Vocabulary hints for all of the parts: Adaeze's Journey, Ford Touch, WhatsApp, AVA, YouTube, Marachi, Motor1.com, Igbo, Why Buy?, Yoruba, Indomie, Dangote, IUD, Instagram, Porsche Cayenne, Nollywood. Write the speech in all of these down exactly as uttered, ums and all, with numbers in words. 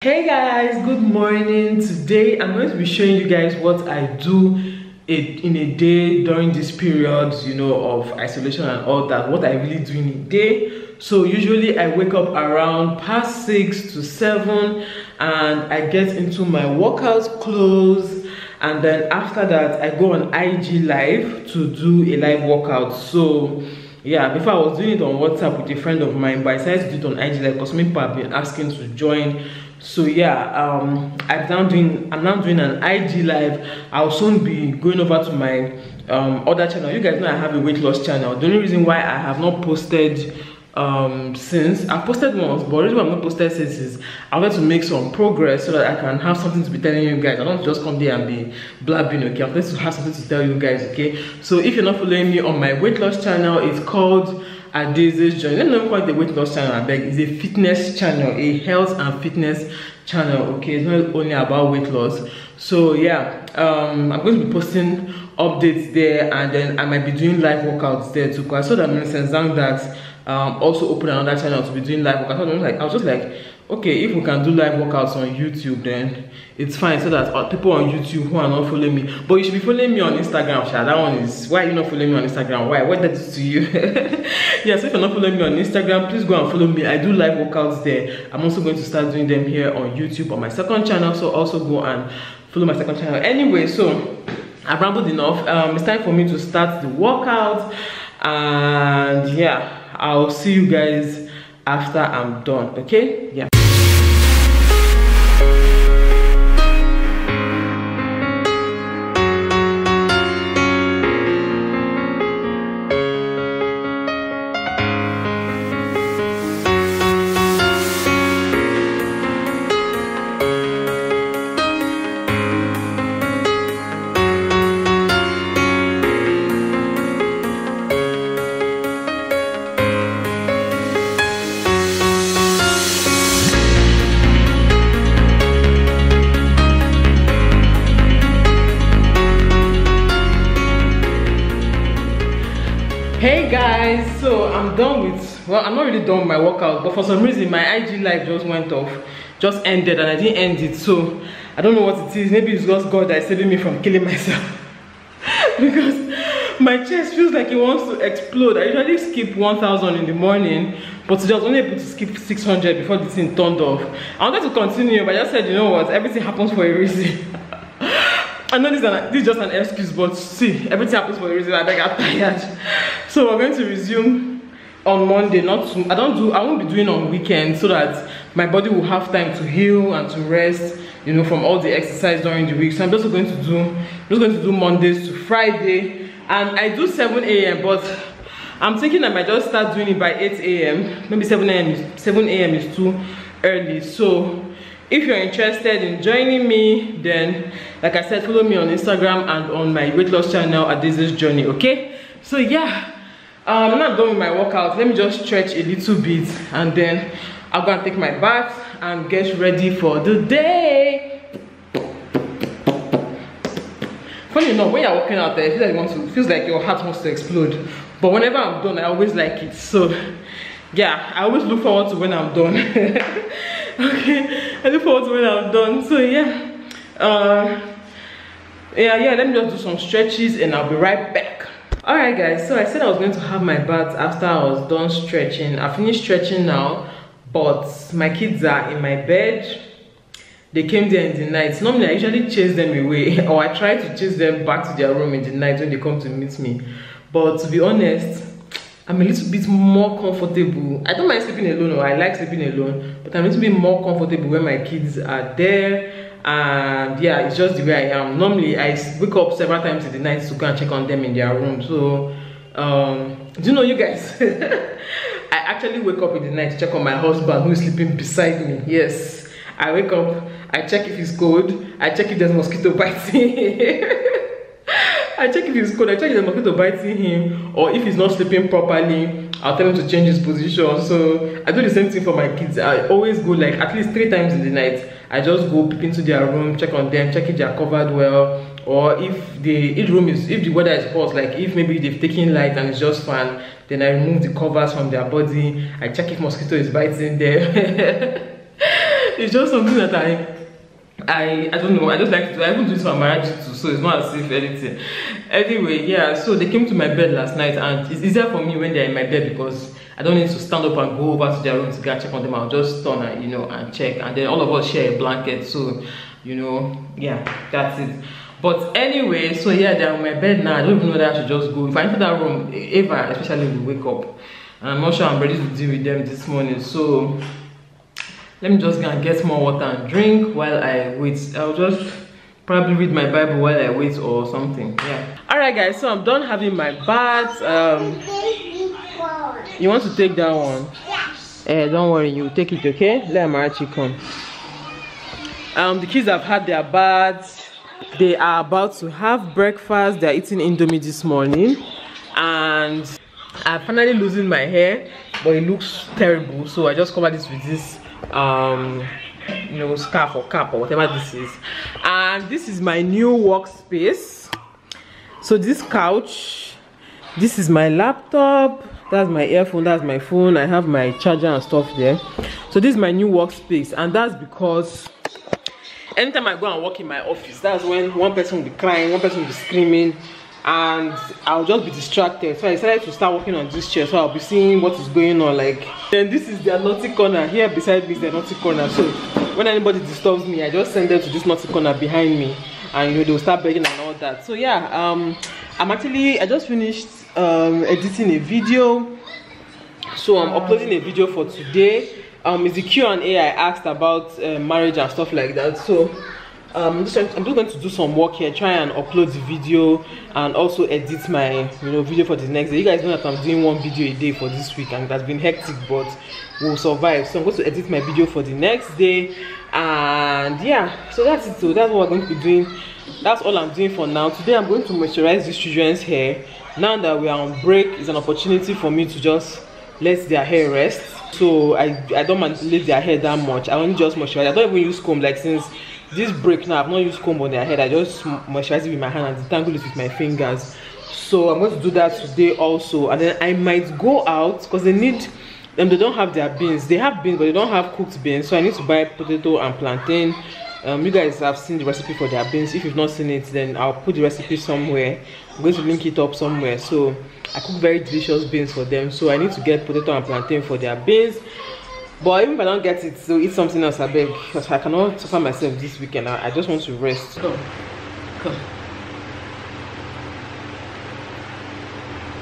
Hey guys, good morning. Today I'm going to be showing you guys what I do in a day during this period, you know, of isolation and all that, what I really do in a day. So usually I wake up around past six to seven and I get into my workout clothes, and then after that I go on I G live to do a live workout. So yeah, before I was doing it on WhatsApp with a friend of mine, but I decided to do it on I G live because many people have been asking to join. So yeah, um i'm now doing i'm now doing an I G live. I'll soon be going over to my um other channel. You guys know I have a weight loss channel. The only reason why I have not posted um since, I posted once, but the reason why I've not posted since is I want to make some progress so that I can have something to be telling you guys. I don't just come there and be blabbing, okay? I'm supposed to have something to tell you guys, okay? So if you're not following me on my weight loss channel, it's called Adaeze's Journey. Let me call it the weight loss channel, I beg. It's a fitness channel, a health and fitness channel, okay? It's not only about weight loss. So yeah, um I'm going to be posting updates there, and then I might be doing live workouts there too, because I saw that Missus Zang that um also opened another channel to be doing live workouts. I was like, I was just like, okay, if we can do live workouts on YouTube, then it's fine, so that people on YouTube who are not following me, but you should be following me on Instagram. Sha, that one is, why are you not following me on Instagram? Why? What that is to you? Yeah, so if you're not following me on Instagram, please go and follow me. I do live workouts there. I'm also going to start doing them here on YouTube on my second channel, so also go and follow my second channel. Anyway, so I've rambled enough. Um, it's time for me to start the workout, and yeah, I'll see you guys after I'm done, okay? Yeah. Hey guys, so I'm done with, well, I'm not really done with my workout, but for some reason my I G live just went off, just ended, and I didn't end it, so I don't know what it is. Maybe it's just God that is saving me from killing myself because my chest feels like it wants to explode. I usually skip one thousand in the morning, but today I was only able to skip six hundred before this thing turned off. I wanted to continue, but I just said, you know what, everything happens for a reason. I know this is, an, this is just an excuse, but see, everything happens for a reason. I got tired, so we're going to resume on Monday. Not to, I don't do, I won't be doing on weekends, so that my body will have time to heal and to rest, you know, from all the exercise during the week. So I'm just going to do, I'm just going to do Mondays to Friday, and I do seven A M But I'm thinking I might just start doing it by eight A M Maybe seven A M seven A M is too early, so. If you're interested in joining me, then like I said, follow me on Instagram and on my weight loss channel, Adaeze's Journey, okay? So yeah, um, I'm not done with my workout. Let me just stretch a little bit, and then I'm gonna take my bath and get ready for the day. Funny enough, when you're working out there, it feels like you want to, it feels like your heart wants to explode. But whenever I'm done, I always like it. So yeah, I always look forward to when I'm done. Okay, I look forward to when I'm done. So yeah, uh, yeah, yeah. Let me just do some stretches, and I'll be right back. All right, guys. So I said I was going to have my bath after I was done stretching. I finished stretching now, but my kids are in my bed. They came there in the night. Normally, I usually chase them away, or I try to chase them back to their room in the night when they come to meet me. But to be honest, I'm a little bit more comfortable. I don't mind sleeping alone, or I like sleeping alone, but I'm a little bit more comfortable when my kids are there. And yeah, it's just the way I am. Normally, I wake up several times in the night to go and check on them in their room. So, um, do you know, you guys, I actually wake up in the night to check on my husband who is sleeping beside me. Yes, I wake up, I check if he's cold, I check if there's mosquito biting. I check if he's cold, I check if the mosquito biting him, or if he's not sleeping properly, I'll tell him to change his position. So I do the same thing for my kids. I always go like at least three times in the night. I just go peep into their room, check on them, check if they are covered well, or if the each room is, if the weather is hot, like if maybe they've taken light and it's just fan, then I remove the covers from their body. I check if mosquito is biting them. It's just something that I I I don't know, I just like to do. I even do it for marriage too, so it's not as if anything. Anyway, yeah, so they came to my bed last night, and it's easier for me when they're in my bed because I don't need to stand up and go over to their room to go check on them. I'll just turn and, you know, and check, and then all of us share a blanket, so you know, yeah, that's it. But anyway, so yeah, they're on my bed now. I don't even know that I should just go. If I enter that room, Ava especially will wake up, and I'm not sure I'm ready to deal with them this morning, so let me just go and get more water and drink while I wait. I'll just probably read my Bible while I wait or something. Yeah. Alright guys, so I'm done having my bath. Um, you want to take that one? Yes. Eh, don't worry, you take it, okay? Let Marachi come. Um, the kids have had their baths. They are about to have breakfast. They're eating Indomie this morning. And I'm finally losing my hair, but it looks terrible. So I just covered this with this um you know scarf or cap or whatever this is, and this is my new workspace. So this couch, this is my laptop, that's my earphone, that's my phone, I have my charger and stuff there. So this is my new workspace, and that's because anytime I go and work in my office, that's when one person will be crying, one person will be screaming, and I'll just be distracted. So I decided to start working on this chair, so I'll be seeing what is going on. Like, then this is their naughty corner here beside me, is their naughty corner. So when anybody disturbs me, I just send them to this naughty corner behind me, and you know they'll start begging and all that. So yeah, um I'm actually I just finished um editing a video, so I'm uploading a video for today. Um it's the Q and A I asked about uh, marriage and stuff like that. So Um, I'm, just, I'm just going to do some work here, try and upload the video, and also edit my you know video for the next day. You guys know that I'm doing one video a day for this week, and that's been hectic, but we'll survive. So I'm going to edit my video for the next day, and yeah, so that's it. So that's what we're going to be doing. That's all I'm doing for now. Today I'm going to moisturize these children's hair. Now that we are on break, it's an opportunity for me to just let their hair rest. So I, I don't manipulate their hair that much. I only just moisturize. I don't even use comb, like since this break now I've not used comb on their head. I just moisturize it with my hand and detangle it with my fingers. So I'm going to do that today also, and then I might go out because they need them. They don't have their beans. They have beans, but they don't have cooked beans, so I need to buy potato and plantain. Um, you guys have seen the recipe for their beans. If you've not seen it, then I'll put the recipe somewhere. I'm going to link it up somewhere. So I cook very delicious beans for them, so I need to get potato and plantain for their beans. But even if I don't get it, so eat something else, I beg, because I cannot suffer myself this weekend. I, I just want to rest. Come, come.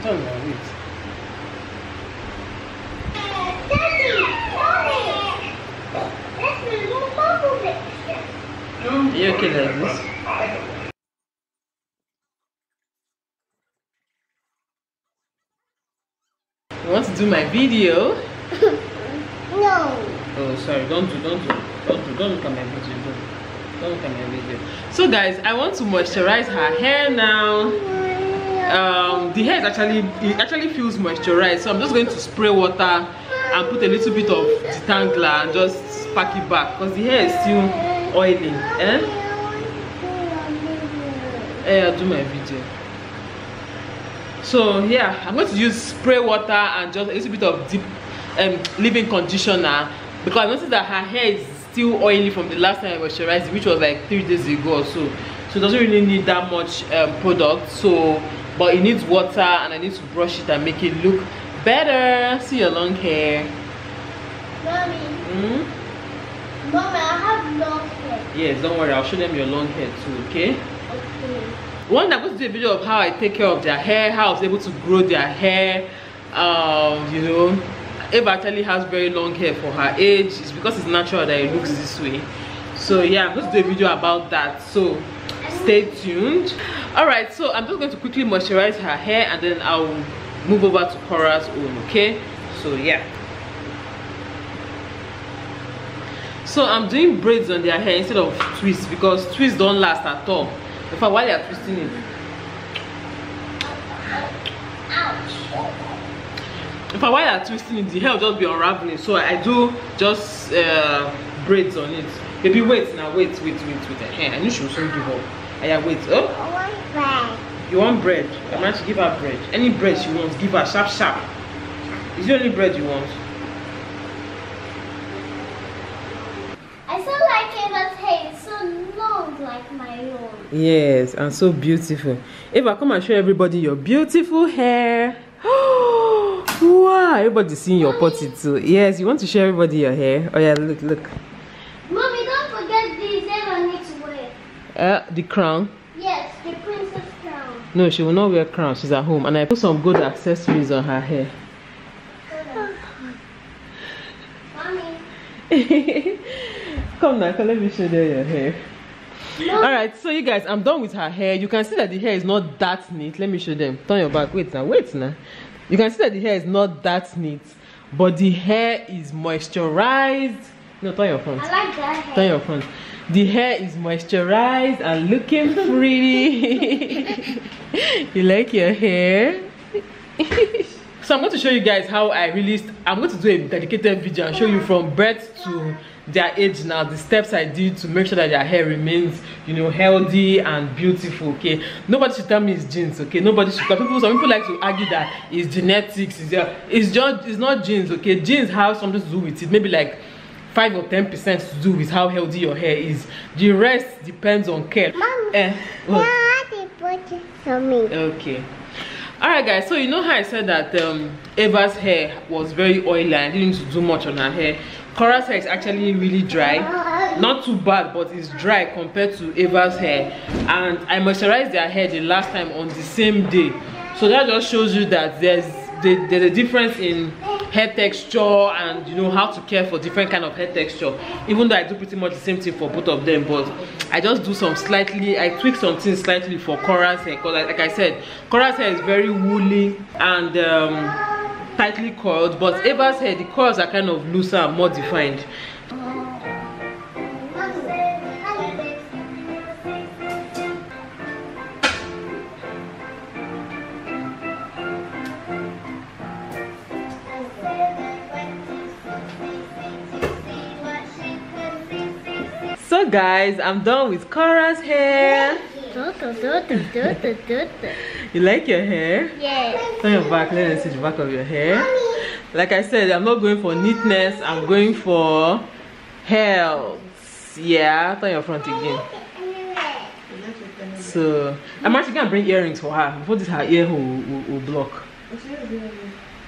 Come now, wait. Are you okay like this? You want to do my video? Oh, sorry, don't do, don't do, don't do, don't look at my video, don't, don't look at my video. So guys, I want to moisturize her hair now. Um, the hair is actually, it actually feels moisturized, so I'm just going to spray water and put a little bit of detangler and just pack it back, because the hair is still oily, eh? Eh, I'll do my video. So yeah, I'm going to use spray water and just a little bit of deep um, leave-in conditioner, because I noticed that her hair is still oily from the last time I moisturized, which was like three days ago or so. So it doesn't really need that much um, product. So, but it needs water, and I need to brush it and make it look better. See your long hair. Mommy. Mm? Mommy, I have long hair. Yes, don't worry. I'll show them your long hair too, okay? Okay. One, I'm going to do a video of how I take care of their hair, how I was able to grow their hair, um, you know. Ava actually has very long hair for her age. It's because it's natural that it looks this way. So yeah, I'm going to do a video about that, so stay tuned. Alright, so I'm just going to quickly moisturize her hair, and then I'll move over to Cora's own, okay? So yeah. So I'm doing braids on their hair instead of twists, because twists don't last at all. In fact, while they are twisting it, ouch. If I while I'm twisting it, the hair will just be unraveling. So I do just uh, braids on it. Baby, wait now, wait, wait, wait, wait. Hey, I knew she would soon give up. I yeah, wait. Oh, I want bread. You want bread? I'm going to give her bread. Any bread she wants, give her sharp, sharp. Is the only bread you want? I my own. Yes, and so beautiful. Eva, come and show everybody your beautiful hair. Wow, everybody's seeing your potty too. Yes, you want to show everybody your hair? Oh yeah, look, look. Mommy, don't forget the hair I need to wear. Uh, the crown? Yes, the princess crown. No, she will not wear crown. She's at home. And I put some gold accessories on her hair. Come now, let me show you your hair. No. Alright, so you guys, I'm done with her hair. You can see that the hair is not that neat. Let me show them. Turn your back. Wait now, wait now. You can see that the hair is not that neat, but the hair is moisturized. No, turn your front. I like that hair. Turn your front. The hair is moisturized and looking pretty. You like your hair? So I'm going to show you guys how I released. I'm going to do a dedicated video and show you from birth to their age now, the steps I did to make sure that their hair remains, you know, healthy and beautiful. Okay, nobody should tell me it's genes. Okay, nobody should. People, some people like to argue that it's genetics. It's, uh, it's just, it's not genes. Okay, genes have something to do with it. Maybe like five or ten percent to do with how healthy your hair is. The rest depends on care. Mom, uh, what? Now they put it for me. Okay. Alright guys, so you know how I said that um, Eva's hair was very oily and didn't need to do much on her hair. Cora's hair is actually really dry. Not too bad, but it's dry compared to Eva's hair. And I moisturized their hair the last time on the same day. So that just shows you that there's, there, there's a difference in hair texture and you know how to care for different kind of hair texture. Even though I do pretty much the same thing for both of them, but I just do some slightly, I tweak something slightly for Cora's hair, because like, like I said, Cora's hair is very woolly and um, tightly coiled, but Eva's hair, the coils are kind of looser and more defined. So guys, I'm done with Cora's hair. You like your hair? Yes. Turn your back, let me see the back of your hair. Like I said, I'm not going for neatness, I'm going for health. Yeah, turn your front again. So, I'm actually gonna bring earrings for her before this her ear will, will, will block.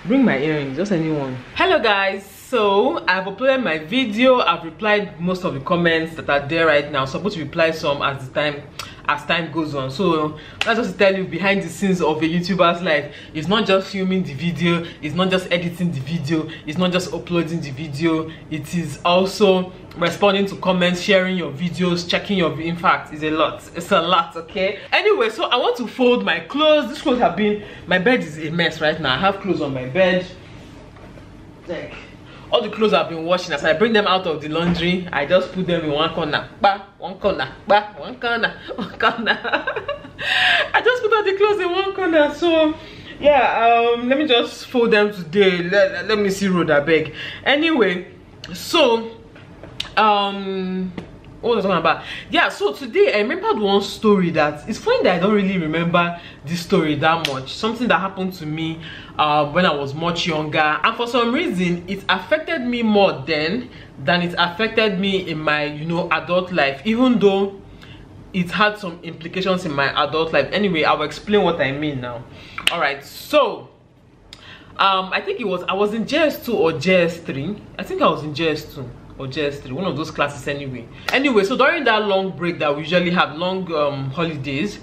Bring my earrings, just anyone. Hello guys. So I've uploaded my video. I've replied most of the comments that are there right now. I'm supposed to reply some as the time as time goes on. So that's just to tell you behind the scenes of a YouTuber's life. It's not just filming the video, it's not just editing the video, it's not just uploading the video, it is also responding to comments, sharing your videos, checking your in fact it's a lot. It's a lot, okay? Anyway, so I want to fold my clothes. These clothes have been my bed is a mess right now. I have clothes on my bed. Like all the clothes I've been washing, as I bring them out of the laundry, I just put them in one corner, bah, one corner, bah, one corner, one corner. I just put out the clothes in one corner. So yeah, um, let me just fold them today. Let, let me see Rhoda beg. Anyway, so um, what was I talking about? Yeah, so today I remembered one story that it's funny that I don't really remember this story that much. Something that happened to me Uh, when I was much younger, and for some reason it affected me more then than it affected me in my you know adult life, even though it had some implications in my adult life. Anyway, I'll explain what I mean now. All right, so um I think it was I was in J S two or J S three. I think I was in J S two or J S three, one of those classes. Anyway anyway, so during that long break that we usually have, long um holidays,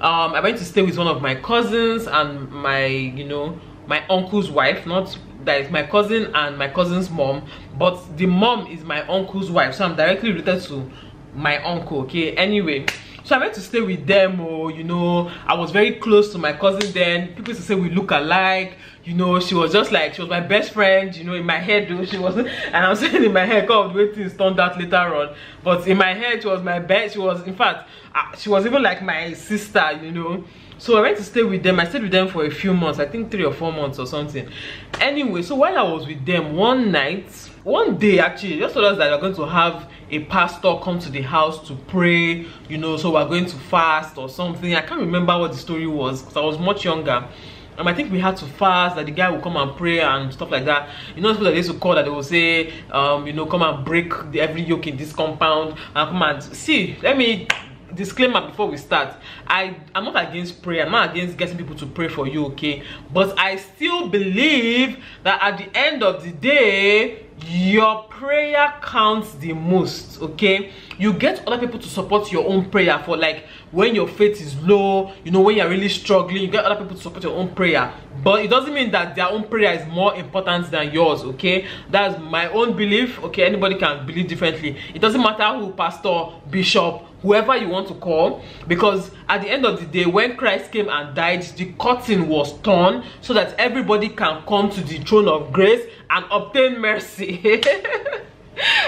um I went to stay with one of my cousins and my you know my uncle's wife. Not that is my cousin and my cousin's mom, but the mom is my uncle's wife, so I'm directly related to my uncle. Okay, anyway, so I went to stay with them. Or you know I was very close to my cousin then. People used to say we look alike. You know she was just like, she was my best friend, you know in my head though she wasn't, and I'm saying in my head because of the way things turned out later on, but in my head she was my best. She was, in fact, uh, she was even like my sister, you know so I went to stay with them. I stayed with them for a few months, I think three or four months or something. Anyway, so while I was with them, one night, one day actually, they just told us that they're going to have a pastor come to the house to pray, you know so we're going to fast or something. I can't remember what the story was because I was much younger. Um, I think we had to fast, that the guy will come and pray and stuff like that. You know, people that they used to call, that they will say, um, you know, come and break the, every yoke in this compound and come and see. Let me disclaimer before we start, i i'm not against prayer. I'm not against getting people to pray for you, okay? But I still believe that at the end of the day, your prayer counts the most, okay? You get other people to support your own prayer for, like, when your faith is low, you know, when you're really struggling, you get other people to support your own prayer. But it doesn't mean that their own prayer is more important than yours, okay? That's my own belief, okay? Anybody can believe differently. It doesn't matter who, pastor, bishop, whoever you want to call, because at the end of the day, when Christ came and died, the curtain was torn so that everybody can come to the throne of grace and obtain mercy.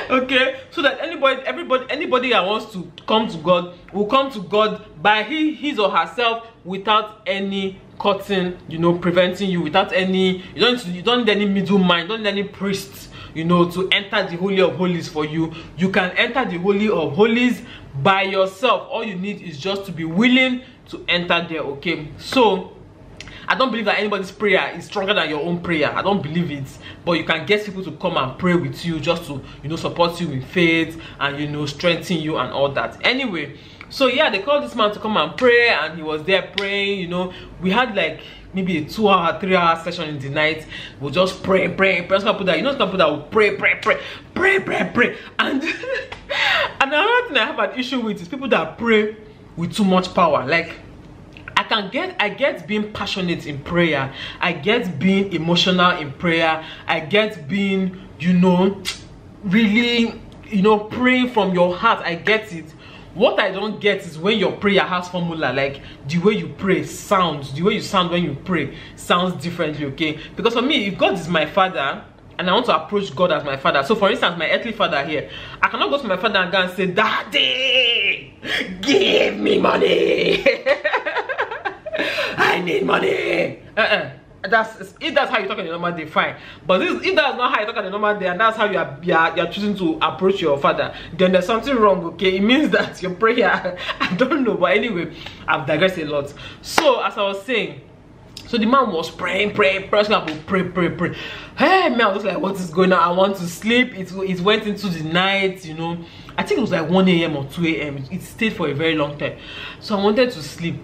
Okay, so that anybody everybody anybody that wants to come to God will come to God by he, his or herself, without any curtain, you know, preventing you, without any, you don't you don't need any middleman, you don't need any priests, you know, to enter the Holy of Holies for you. You can enter the Holy of Holies by yourself. All you need is just to be willing to enter there, okay? So I don't believe that anybody's prayer is stronger than your own prayer. I don't believe it. But you can get people to come and pray with you, just to, you know, support you in faith and, you know, strengthen you and all that. Anyway, so yeah, they called this man to come and pray, and he was there praying, you know. We had like maybe a two hour, three hour session in the night. We'll just pray, pray, pray. Some people that, you know, some people that will pray, pray, pray, pray, pray, pray. And, and another thing I have an issue with is people that pray with too much power. Like, I can get, I get being passionate in prayer. I get being emotional in prayer. I get being, you know, really, you know, praying from your heart. I get it. What I don't get is when your prayer has formula, like the way you pray sounds, the way you sound when you pray sounds differently, okay? Because for me, if God is my father and I want to approach God as my father, so for instance, my earthly father here, I cannot go to my father and go and say, "Daddy, give me money. I need money." Uh-uh. That's, if that's how you talk on a normal day, fine. But this, if that's not how you talk on a normal day, and that's how you are, you are, you are choosing to approach your father, then there's something wrong, okay? It means that your prayer, I don't know. But anyway, I've digressed a lot. So as I was saying, so the man was praying, praying, praying, pray, pray, pray. Hey man, I was like, what is going on? I want to sleep. It, it went into the night, you know. I think it was like one A M or two A M. It stayed for a very long time. So I wanted to sleep.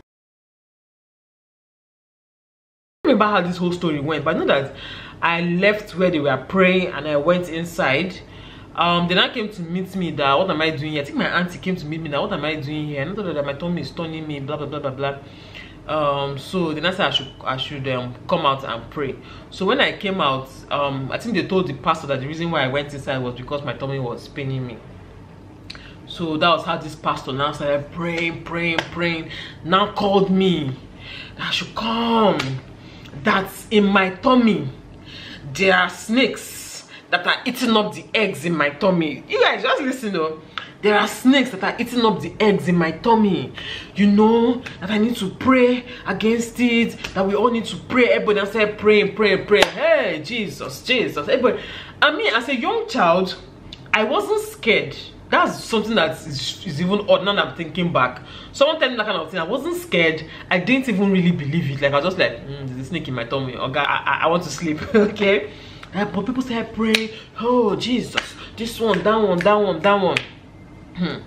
Remember how this whole story went, but I know that I left where they were praying and I went inside. Um then I came to meet me that, what am I doing here? I think my auntie came to meet me that, what am I doing here? And I thought that my tummy is turning me, blah blah blah blah blah. Um so then I said I should I should um come out and pray. So when I came out, um I think they told the pastor that the reason why I went inside was because my tummy was paining me. So that was how this pastor now started praying, praying, praying, now called me that I should come. That's in my tummy, there are snakes that are eating up the eggs in my tummy. You guys just listen though. There are snakes that are eating up the eggs in my tummy, you know, that I need to pray against it, that we all need to pray. Everybody, I said, pray, pray, pray. Hey, Jesus, Jesus. Everybody. I mean, as a young child, I wasn't scared. That's something that is, is even odd now that I'm thinking back. Someone telling me that kind of thing, I wasn't scared. I didn't even really believe it. Like, I was just like, mm, there's a snake in my tummy. Okay, I, I, I want to sleep, okay? But people say I pray. Oh, Jesus. This one, that one, that one, that one. Hmm.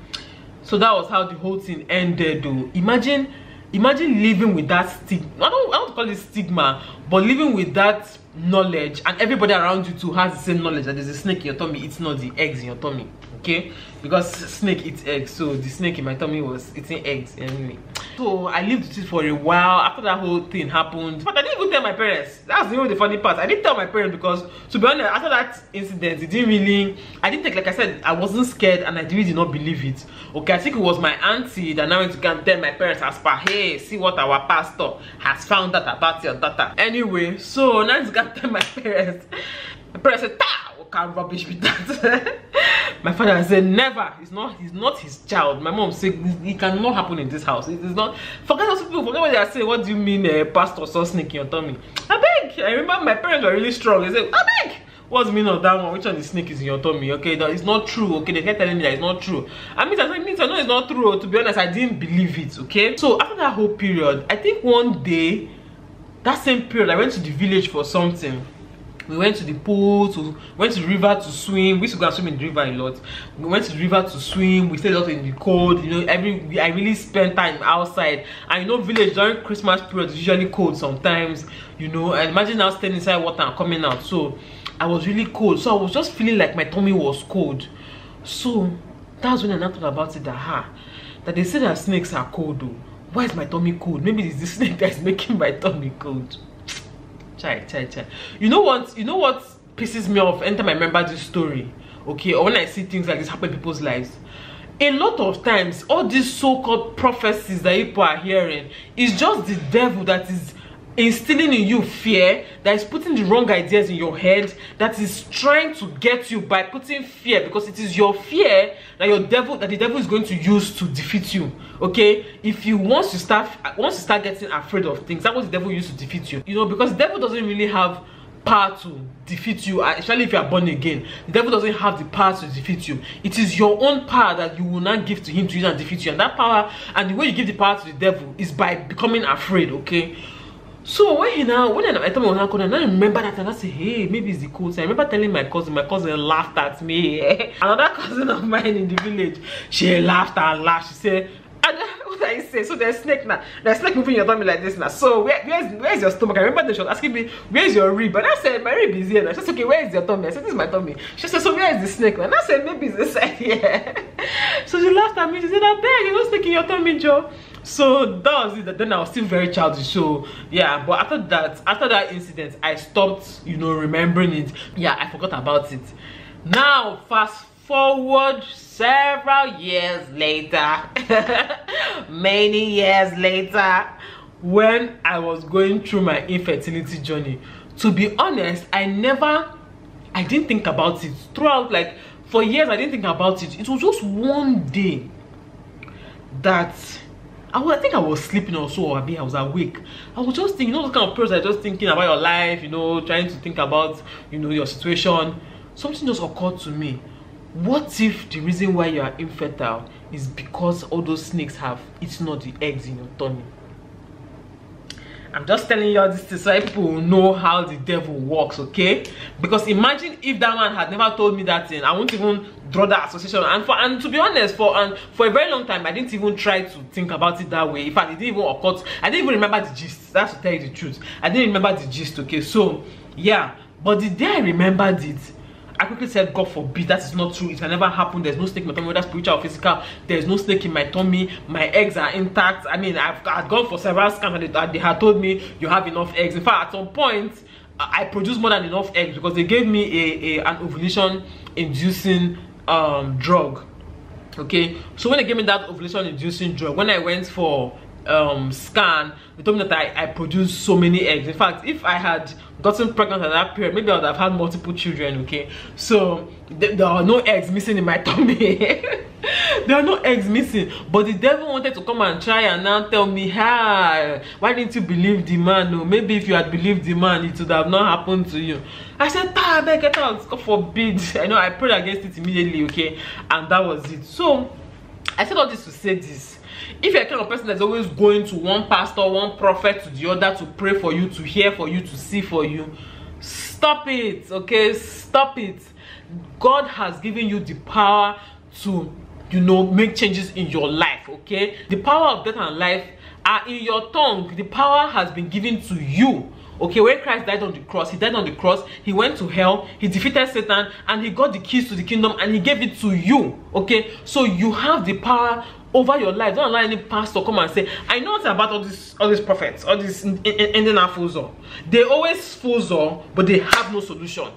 So that was how the whole thing ended, though. Imagine, imagine living with that stigma. I don't, I don't call it stigma, but living with that knowledge, and everybody around you too has the same knowledge that there's a snake in your tummy. It's not the eggs in your tummy, okay? Because snake eats eggs, so the snake in my tummy was eating eggs anyway. So I lived with it for a while after that whole thing happened. But I didn't even tell my parents. That's even the funny part. I didn't tell my parents because, to be honest, after that incident, it didn't really, I didn't take, like I said, I wasn't scared and I really did not believe it, okay? I think it was my auntie that now went to go and tell my parents, as per, hey, see what our pastor has found out about your daughter. Anyway, so now it's got tell my parents. My parents said, "Ta, what kind of rubbish with that?" My father said, "Never. It's not. He's not his child." My mom said, "It cannot happen in this house. It is not." Forget those people. Forget what they are saying. What do you mean, uh, pastor saw snake in your tummy? I beg. I remember my parents were really strong. They said, "I beg. What's the meaning of that one? Which one the snake is in your tummy? Okay, that it's not true. Okay, they kept telling me that it's not true. I mean, I know it's not true. To be honest, I didn't believe it. Okay. So after that whole period, I think one day, that same period, I went to the village for something. We went to the pool, to went to the river to swim. We used to go and swim in the river a lot. We went to the river to swim. We stayed a lot in the cold. You know, every I really spent time outside. And you know, village during Christmas period is usually cold sometimes. You know, and imagine now staying inside water and coming out. So I was really cold. So I was just feeling like my tummy was cold. So that's when I now thought about it. That ha, that they say that snakes are cold though. Why is my tummy cold? Maybe it's this snake that's making my tummy cold. Chai, chai, chai. You know what? You know what pisses me off anytime I remember this story, okay, or when I see things like this happen in people's lives. A lot of times, all these so-called prophecies that people are hearing is just the devil that is instilling in you fear, that is putting the wrong ideas in your head, that is trying to get you by putting fear, because it is your fear that your devil that the devil is going to use to defeat you. Okay, if you once you start once you start getting afraid of things, that's what the devil used to defeat you, you know, because the devil doesn't really have power to defeat you, especially if you are born again. The devil doesn't have the power to defeat you. It is your own power that you will not give to him to use and defeat you. And that power, and the way you give the power to the devil, is by becoming afraid. Okay, so when he now, when I, I thought I was not cold, and I remember that, and I said, hey, maybe it's the cold. So I remember telling my cousin, my cousin laughed at me. Another cousin of mine in the village, she laughed and laughed. She said, and what did I say? So there's snake now. There's snake moving your tummy like this now. So where, where's, where's your stomach? I remember that she was asking me, where's your rib? And I said, my rib is here now. She said, okay, where is your tummy? I said, this is my tummy. She said, so where is the snake now? And I said, maybe it's inside here. So she laughed at me. She said, I beg, you're not snake in your tummy, Joe. So that was it. Then I was still very childish. So yeah, but after that, after that incident, I stopped, you know, remembering it. Yeah, I forgot about it. Now fast forward several years later, many years later, when I was going through my infertility journey. To be honest, I never, I didn't think about it throughout. Like for years, I didn't think about it. It was just one day that. I, was, I think I was sleeping or so, or I was awake. I was just thinking, you know, those kind of prayers are just thinking about your life, you know, trying to think about, you know, your situation. Something just occurred to me. What if the reason why you are infertile is because all those snakes have eaten all the eggs in your tummy? I'm just telling you all this thing so people will know how the devil works, okay? Because imagine if that man had never told me that thing. I won't even draw that association. And for and to be honest, for and for a very long time, I didn't even try to think about it that way. In fact, it didn't even occur. To, I didn't even remember the gist. That's to tell you the truth. I didn't remember the gist, okay? So, yeah. But the day I remembered it, I quickly said, God forbid, that is not true. It can never happen. There's no snake in my tummy, whether spiritual or physical. There's no snake in my tummy. My eggs are intact. I mean, I've, I've gone for several scans and they, they had told me you have enough eggs. In fact, at some point, I produced more than enough eggs because they gave me a, a an ovulation-inducing um, drug. Okay? So when they gave me that ovulation-inducing drug, when I went for um, scan, they told me that I, I produced so many eggs. In fact, if I had gotten pregnant at that period, maybe I would have had multiple children, okay? So th there are no eggs missing in my tummy. There are no eggs missing. But the devil wanted to come and try and now tell me, hi, why didn't you believe the man? No, maybe if you had believed the man, it would have not happened to you. I said, ah, I get out, God forbid. I know I prayed against it immediately, okay? And that was it. So I said all this to say this. If you're a kind of person that's always going to one pastor, one prophet to the other to pray for you, to hear for you, to see for you, stop it, okay? Stop it. God has given you the power to, you know, make changes in your life, okay? The power of death and life are in your tongue. The power has been given to you. Okay, when Christ died on the cross, he died on the cross, he went to hell, he defeated Satan, and he got the keys to the kingdom, and he gave it to you, okay? So you have the power over your life. Don't allow any pastor come and say, I know nothing about all these all these prophets, all these Indian fools. They always fools, but they have no solution.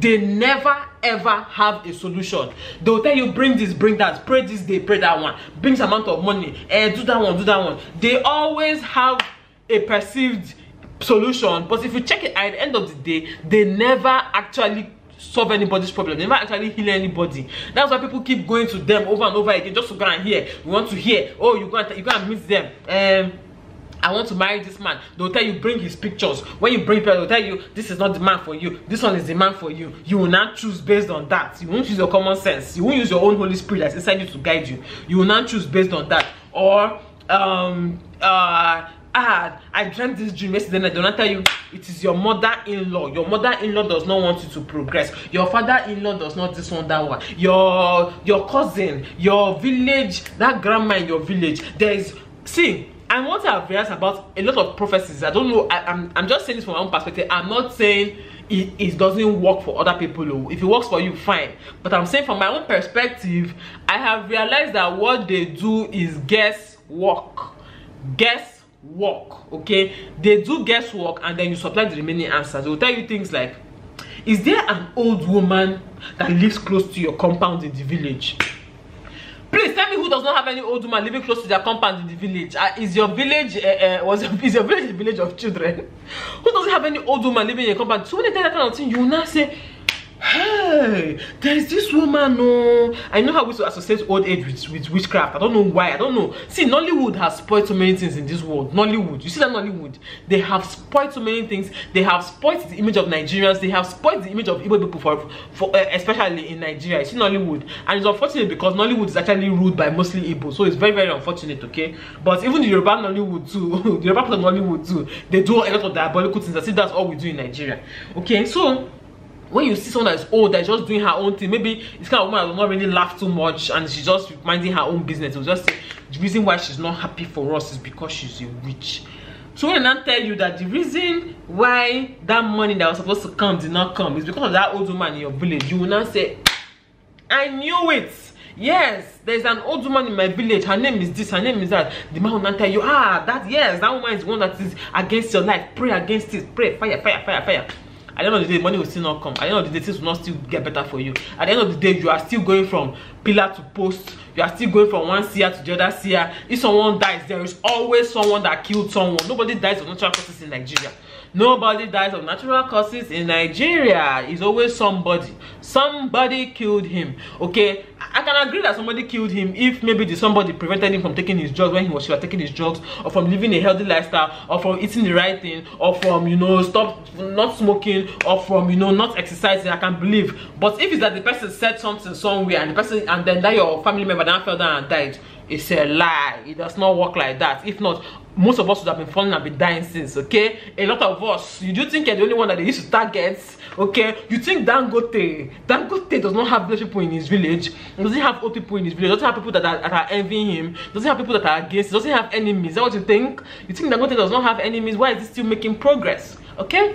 They never ever have a solution. They will tell you, bring this, bring that, pray this day, pray that one, bring some amount of money, eh, do that one, do that one. They always have a perceived solution, but if you check it at the end of the day, they never actually solve anybody's problem. They never actually heal anybody. That's why people keep going to them over and over again just to go and hear. We want to hear. Oh, you go and you go and meet them. Um, I want to marry this man. They'll tell you, bring his pictures. When you bring people, they'll tell you, this is not the man for you. This one is the man for you. You will not choose based on that. You won't use your common sense. You won't use your own Holy Spirit that's inside you to guide you. You will not choose based on that. Or um uh ah, I dreamt this dream yesterday night. Don't I tell you, it is your mother-in-law. Your mother-in-law does not want you to progress. Your father-in-law does not this one, that one. Your your cousin, your village, that grandma in your village. There's, see, I want to have realized about a lot of prophecies. I don't know, I, I'm, I'm just saying this from my own perspective. I'm not saying it, it doesn't work for other people. If it works for you, fine. But I'm saying from my own perspective, I have realized that what they do is guesswork. Guess work, okay? They do guesswork, and then you supply the remaining answers. They'll tell you things like, is there an old woman that lives close to your compound in the village? Please tell me who does not have any old woman living close to their compound in the village. Uh, is your village uh, uh, was is your village the village of children? Who doesn't have any old woman living in your compound? So when they tell that kind of thing, you will now say, hey, there is this woman. No, I know how we associate old age with, with witchcraft. I don't know why. I don't know. See, Nollywood has spoiled so many things in this world. Nollywood, you see that Nollywood, they have spoiled so many things. They have spoiled the image of Nigerians. They have spoiled the image of Igbo people, for, for uh, especially in Nigeria. You see Nollywood, and it's unfortunate because Nollywood is actually ruled by mostly Igbo, so it's very, very unfortunate. Okay, but even the Yoruba Nollywood too, the Yoruba of Nollywood too, they do a lot of diabolical things. I see that's all we do in Nigeria. Okay, so when you see someone that is old, that's just doing her own thing, maybe it's kind of woman that does not really laugh too much and she's just minding her own business. It'll just say the reason why she's not happy for us is because she's a witch. So when I tell you that the reason why that money that was supposed to come did not come is because of that old woman in your village, you will now say, I knew it. Yes, there's an old woman in my village. Her name is this, her name is that. The man will not tell you, ah, that, yes, that woman is one that is against your life. Pray against it. Pray. Fire, fire, fire, fire. At the end of the day, money will still not come. At the end of the day, things will not still get better for you. At the end of the day, you are still going from pillar to post. You are still going from one seer to the other seer. If someone dies, there is always someone that killed someone. Nobody dies of natural causes in Nigeria. Nobody dies of natural causes in Nigeria. It's always somebody. Somebody killed him. Okay, I can agree that somebody killed him if maybe the somebody prevented him from taking his drugs when he was, she was taking his drugs, or from living a healthy lifestyle, or from eating the right thing, or from, you know, stop not smoking, or from, you know, not exercising. I can believe. But if it's that the person said something somewhere and the person, and then that your family member then fell down and died, it's a lie. It does not work like that. If not, most of us would have been falling and been dying since, okay? A lot of us, you do think you're the only one that they used to target, okay? You think Dangote, Dangote does not have village people in his village, doesn't have old people in his village, doesn't have people that are, that are envying him, doesn't have people that are against, doesn't have enemies. Is that what you think? You think Dangote does not have enemies? Why is he still making progress, okay?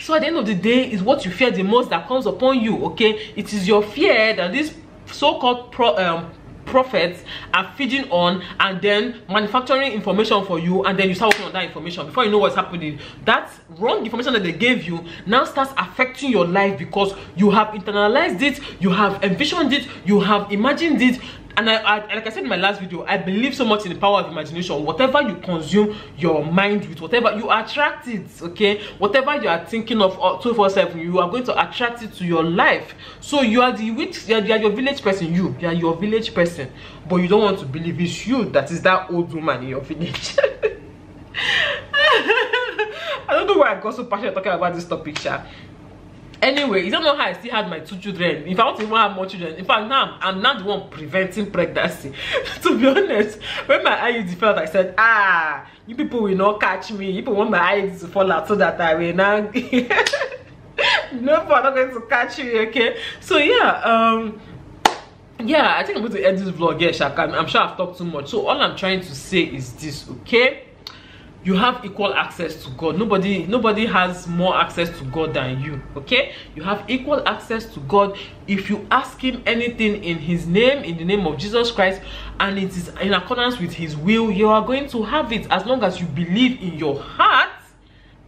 So at the end of the day, it's what you fear the most that comes upon you, okay? It is your fear that this so-called pro, um, prophets are feeding on and then manufacturing information for you, and then you start working on that information. Before you know what's happening, that wrong information that they gave you now starts affecting your life because you have internalized it, you have envisioned it, you have imagined it. And I, I, like I said in my last video, I believe so much in the power of imagination. Whatever you consume your mind with, whatever you attract it, okay? Whatever you are thinking of twenty-four seven, you are going to attract it to your life. So you are the witch, you are, you are your village person, you, you are your village person. But you don't want to believe it's you that is that old woman in your village. I don't know why I got so passionate talking about this topic, Sha. Anyway, you don't know how I still had my two children. If I want to even have more children, in fact, now I'm, I'm not the one preventing pregnancy. To be honest, when my I U D fell out, I said, ah, you people will not catch me. You people want my I U D to fall out so that I will now. No, people are not going to catch me, okay? So, yeah, um, yeah, I think I'm going to end this vlog here, Shaka. I'm, I'm sure I've talked too much. So, all I'm trying to say is this, okay? You have equal access to God. Nobody, nobody has more access to God than you, okay? You have equal access to God. If you ask him anything in his name, in the name of Jesus Christ, and it is in accordance with his will, you are going to have it. As long as you believe in your heart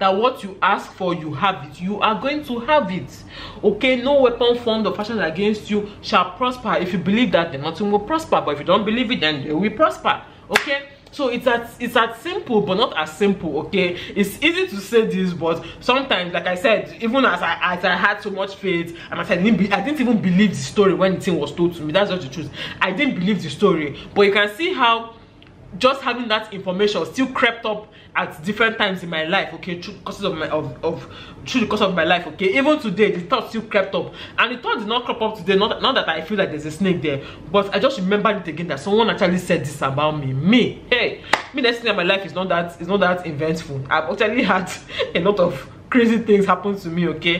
that what you ask for, you have it. You are going to have it, okay? No weapon formed or fashioned against you shall prosper. If you believe that, then nothing will prosper. But if you don't believe it, then it will prosper, okay? So it's as, it's as simple, but not as simple, okay? It's easy to say this, but sometimes, like I said, even as I, as I had so much faith, and as I didn't, be, I didn't even believe the story when the thing was told to me. That's not the truth. I didn't believe the story. But you can see how just having that information still crept up at different times in my life, okay, through the course of my of, of through the course of my life, okay. Even today, the thought still crept up, and the thought did not crop up today. Not, not that I feel like there's a snake there, but I just remembered it again that someone actually said this about me. Me, hey, me. Next thing in my life is not that is not that eventful. I've actually had a lot of crazy things happen to me, okay.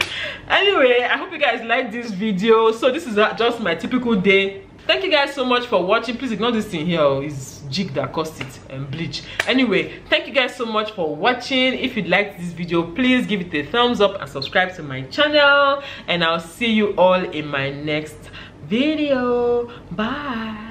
Anyway, I hope you guys like this video. So this is just my typical day. Thank you guys so much for watching. Please ignore this thing here. It's jig that caused it and bleach. Anyway, thank you guys so much for watching. If you liked this video, please give it a thumbs up and subscribe to my channel. And I'll see you all in my next video. Bye.